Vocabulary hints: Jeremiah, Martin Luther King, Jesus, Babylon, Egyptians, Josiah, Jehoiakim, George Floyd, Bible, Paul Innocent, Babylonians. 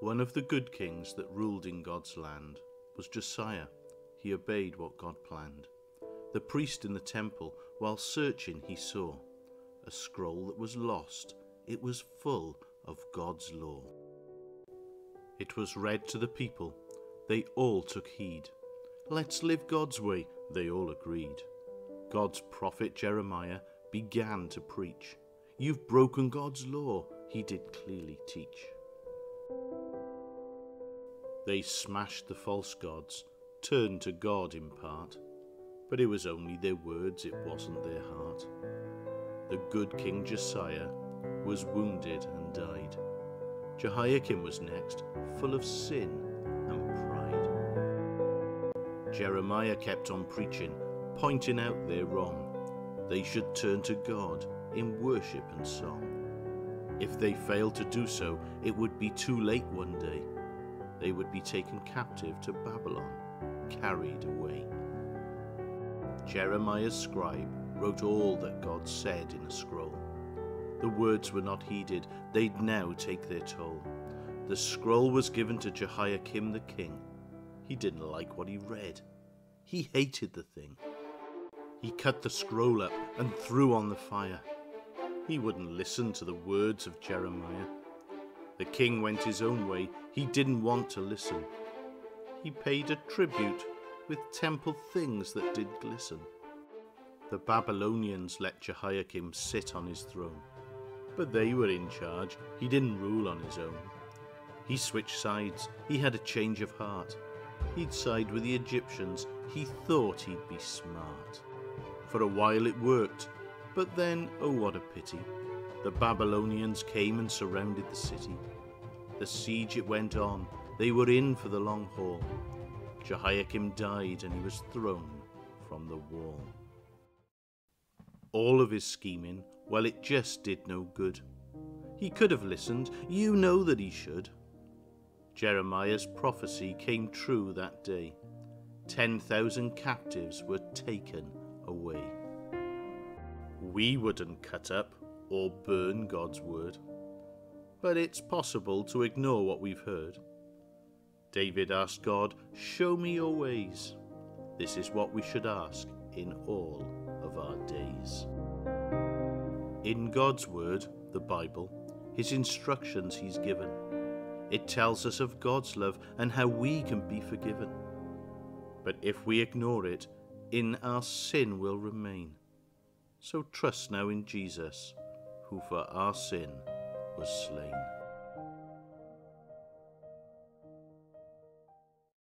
One of the good kings that ruled in God's land was Josiah. He obeyed what God planned. The priest in the temple, while searching, he saw a scroll that was lost. It was full of God's law. It was read to the people. They all took heed. Let's live God's way, they all agreed. God's prophet Jeremiah began to preach. You've broken God's law, he did clearly teach. They smashed the false gods, turned to God in part, but it was only their words, it wasn't their heart. The good King Josiah was wounded and died. Jehoiakim was next, full of sin and pride. Jeremiah kept on preaching, pointing out their wrong. They should turn to God in worship and song. If they failed to do so, it would be too late one day. They would be taken captive to Babylon, carried away. Jeremiah's scribe wrote all that God said in a scroll. The words were not heeded, they'd now take their toll. The scroll was given to Jehoiakim the king. He didn't like what he read. He hated the thing. He cut the scroll up and threw on the fire. He wouldn't listen to the words of Jeremiah. The king went his own way. He didn't want to listen. He paid a tribute with temple things that did glisten. The Babylonians let Jehoiakim sit on his throne, but they were in charge. He didn't rule on his own. He switched sides. He had a change of heart. He'd side with the Egyptians. He thought he'd be smart. For a while it worked, but then, oh what a pity. The Babylonians came and surrounded the city. The siege it went on, they were in for the long haul. Jehoiakim died and he was thrown from the wall. All of his scheming, well it just did no good. He could have listened, you know that he should. Jeremiah's prophecy came true that day. 10,000 captives were taken away. We wouldn't cut up or burn God's word. But it's possible to ignore what we've heard. David asked God, show me your ways. This is what we should ask in all of our days. In God's word, the Bible, his instructions he's given. It tells us of God's love and how we can be forgiven. But if we ignore it, in our sin will remain. So trust now in Jesus, who for our sin was slain.